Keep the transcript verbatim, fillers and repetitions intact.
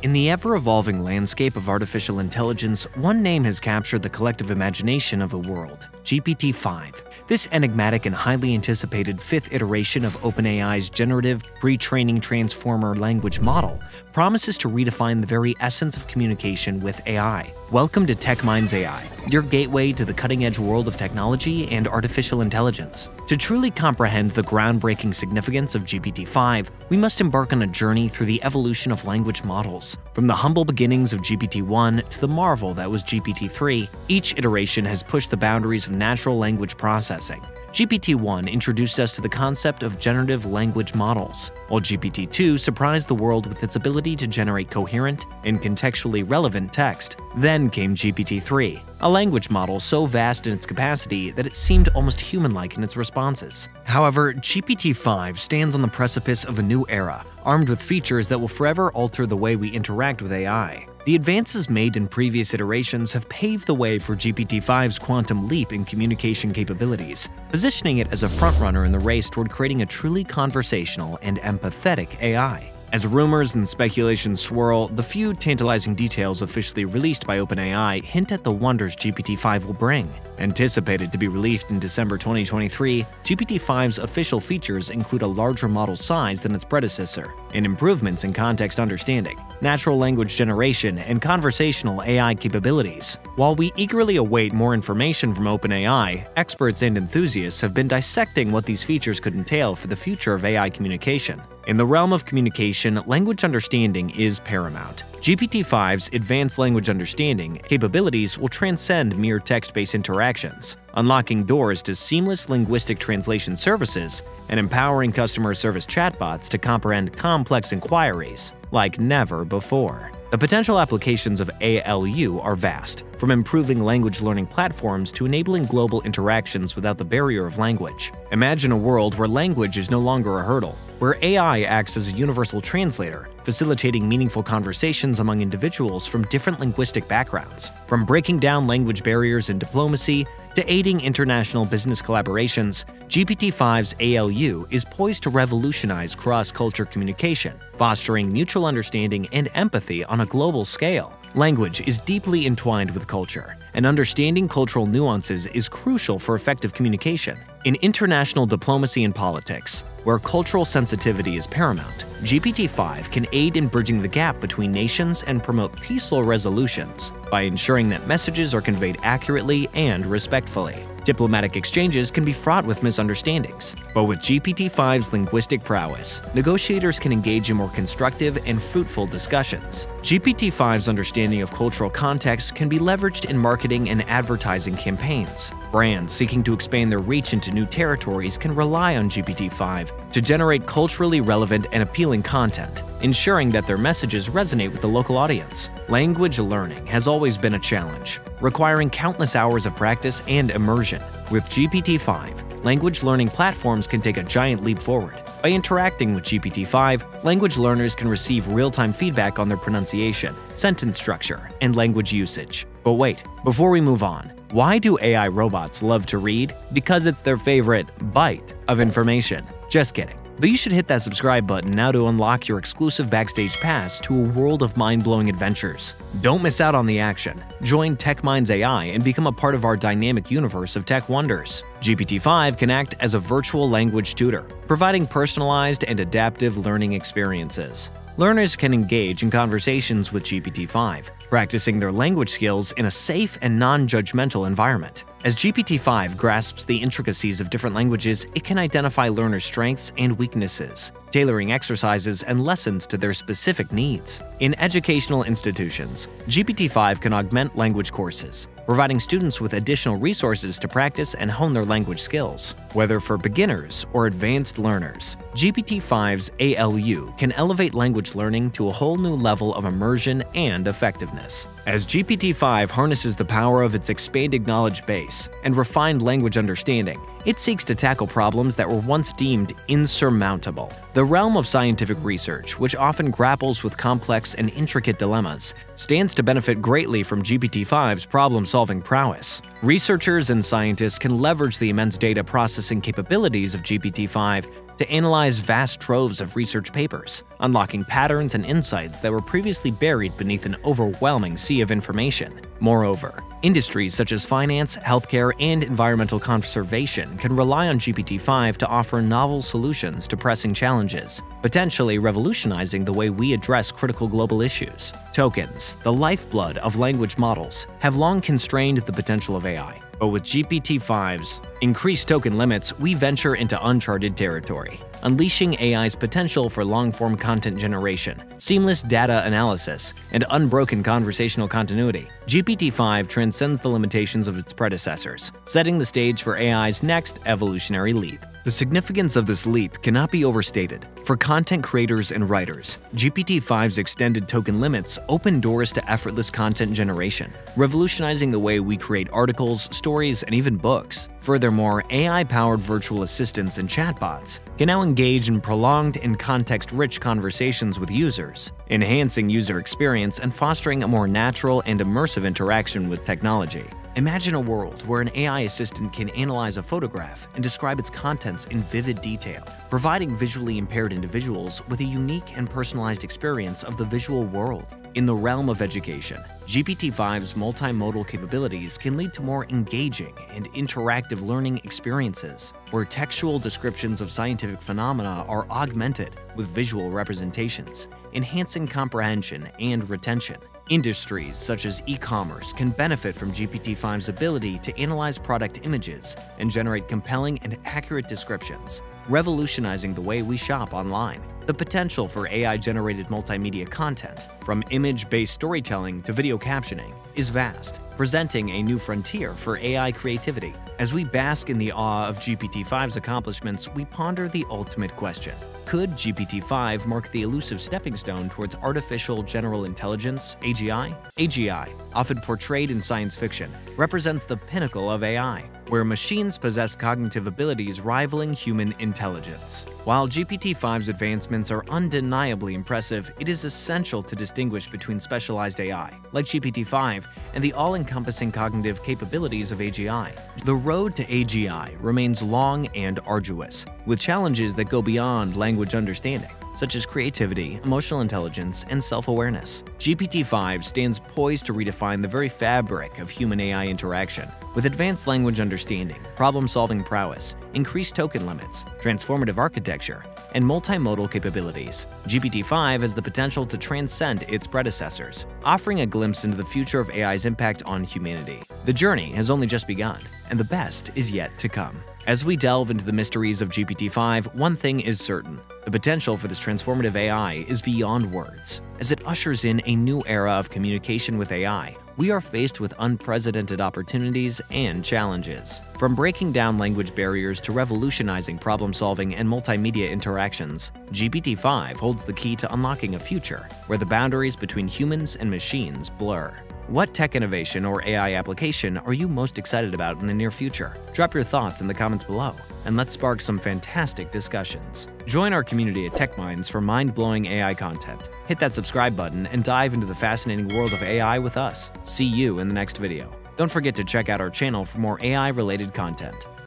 In the ever-evolving landscape of artificial intelligence, one name has captured the collective imagination of the world: G P T five. This enigmatic and highly anticipated fifth iteration of OpenAI's generative, pre-training transformer language model promises to redefine the very essence of communication with A I. Welcome to Techmindz A I, your gateway to the cutting-edge world of technology and artificial intelligence. To truly comprehend the groundbreaking significance of G P T five, we must embark on a journey through the evolution of language models. From the humble beginnings of G P T one to the marvel that was G P T three, each iteration has pushed the boundaries of natural language processing. G P T one introduced us to the concept of generative language models, while G P T two surprised the world with its ability to generate coherent and contextually relevant text. Then came G P T three, a language model so vast in its capacity that it seemed almost human-like in its responses. However, G P T five stands on the precipice of a new era, armed with features that will forever alter the way we interact with A I. The advances made in previous iterations have paved the way for G P T five's quantum leap in communication capabilities, positioning it as a frontrunner in the race toward creating a truly conversational and empathetic A I. As rumors and speculation swirl, the few tantalizing details officially released by OpenAI hint at the wonders G P T five will bring. Anticipated to be released in December twenty twenty-three, G P T five's official features include a larger model size than its predecessor, and improvements in context understanding, natural language generation, and conversational A I capabilities. While we eagerly await more information from OpenAI, experts and enthusiasts have been dissecting what these features could entail for the future of A I communication. In the realm of communication, language understanding is paramount. G P T five's advanced language understanding capabilities will transcend mere text-based interactions, unlocking doors to seamless linguistic translation services and empowering customer service chatbots to comprehend complex inquiries like never before. The potential applications of A L U are vast, from improving language learning platforms to enabling global interactions without the barrier of language. Imagine a world where language is no longer a hurdle, where A I acts as a universal translator, facilitating meaningful conversations among individuals from different linguistic backgrounds. From breaking down language barriers in diplomacy to aiding international business collaborations, G P T five's A L U is poised to revolutionize cross-culture communication, fostering mutual understanding and empathy on a global scale. Language is deeply entwined with culture, and understanding cultural nuances is crucial for effective communication. In international diplomacy and politics, where cultural sensitivity is paramount, G P T five can aid in bridging the gap between nations and promote peaceful resolutions by ensuring that messages are conveyed accurately and respectfully. Diplomatic exchanges can be fraught with misunderstandings, but with G P T five's linguistic prowess, negotiators can engage in more constructive and fruitful discussions. G P T five's understanding of cultural context can be leveraged in marketing and advertising campaigns. Brands seeking to expand their reach into new territories can rely on G P T five to generate culturally relevant and appealing content, ensuring that their messages resonate with the local audience. Language learning has always been a challenge, requiring countless hours of practice and immersion. With G P T five, language learning platforms can take a giant leap forward. By interacting with G P T five, language learners can receive real-time feedback on their pronunciation, sentence structure, and language usage. But wait, before we move on, why do A I robots love to read? Because it's their favorite bite of information. Just kidding. But you should hit that subscribe button now to unlock your exclusive backstage pass to a world of mind-blowing adventures. Don't miss out on the action. Join Techmindz A I and become a part of our dynamic universe of tech wonders. G P T five can act as a virtual language tutor, providing personalized and adaptive learning experiences. Learners can engage in conversations with G P T five, practicing their language skills in a safe and non-judgmental environment. As G P T five grasps the intricacies of different languages, it can identify learners' strengths and weaknesses, tailoring exercises and lessons to their specific needs. In educational institutions, G P T five can augment language courses, providing students with additional resources to practice and hone their language skills. Whether for beginners or advanced learners, G P T five's A L U can elevate language learning to a whole new level of immersion and effectiveness. As G P T five harnesses the power of its expanded knowledge base and refined language understanding, it seeks to tackle problems that were once deemed insurmountable. The realm of scientific research, which often grapples with complex and intricate dilemmas, stands to benefit greatly from G P T five's problem-solving prowess. Researchers and scientists can leverage the immense data processing capabilities of G P T five to analyze vast troves of research papers, unlocking patterns and insights that were previously buried beneath an overwhelming sea of information. Moreover, industries such as finance, healthcare, and environmental conservation can rely on G P T five to offer novel solutions to pressing challenges, potentially revolutionizing the way we address critical global issues. Tokens, the lifeblood of language models, have long constrained the potential of A I. But with G P T five's increased token limits, we venture into uncharted territory, unleashing A I's potential for long-form content generation, seamless data analysis, and unbroken conversational continuity. G P T five transcends the limitations of its predecessors, setting the stage for A I's next evolutionary leap. The significance of this leap cannot be overstated. For content creators and writers, G P T five's extended token limits open doors to effortless content generation, revolutionizing the way we create articles, stories, and even books. Furthermore, A I-powered virtual assistants and chatbots can now engage in prolonged and context-rich conversations with users, enhancing user experience and fostering a more natural and immersive interaction with technology. Imagine a world where an A I assistant can analyze a photograph and describe its contents in vivid detail, providing visually impaired individuals with a unique and personalized experience of the visual world. In the realm of education, G P T five's multimodal capabilities can lead to more engaging and interactive learning experiences, where textual descriptions of scientific phenomena are augmented with visual representations, enhancing comprehension and retention. Industries such as e-commerce can benefit from G P T five's ability to analyze product images and generate compelling and accurate descriptions, revolutionizing the way we shop online. The potential for A I-generated multimedia content, from image-based storytelling to video captioning, is vast, presenting a new frontier for A I creativity. As we bask in the awe of G P T five's accomplishments, we ponder the ultimate question. Could G P T five mark the elusive stepping stone towards artificial general intelligence, A G I? A G I, often portrayed in science fiction, represents the pinnacle of A I, where machines possess cognitive abilities rivaling human intelligence. While G P T five's advancements are undeniably impressive, it is essential to distinguish between specialized A I, like G P T five, and the all-encompassing cognitive capabilities of A G I. The road to A G I remains long and arduous, with challenges that go beyond language understanding, such as creativity, emotional intelligence, and self-awareness. G P T five stands poised to redefine the very fabric of human A I interaction. With advanced language understanding, problem-solving prowess, increased token limits, transformative architecture, and multimodal capabilities, G P T five has the potential to transcend its predecessors, offering a glimpse into the future of A I's impact on humanity. The journey has only just begun, and the best is yet to come. As we delve into the mysteries of G P T five, one thing is certain. The potential for this transformative A I is beyond words. As it ushers in a new era of communication with A I, we are faced with unprecedented opportunities and challenges. From breaking down language barriers to revolutionizing problem-solving and multimedia interactions, G P T five holds the key to unlocking a future where the boundaries between humans and machines blur. What tech innovation or A I application are you most excited about in the near future? Drop your thoughts in the comments below, and let's spark some fantastic discussions. Join our community at Techmindz for mind-blowing A I content. Hit that subscribe button and dive into the fascinating world of A I with us. See you in the next video. Don't forget to check out our channel for more A I-related content.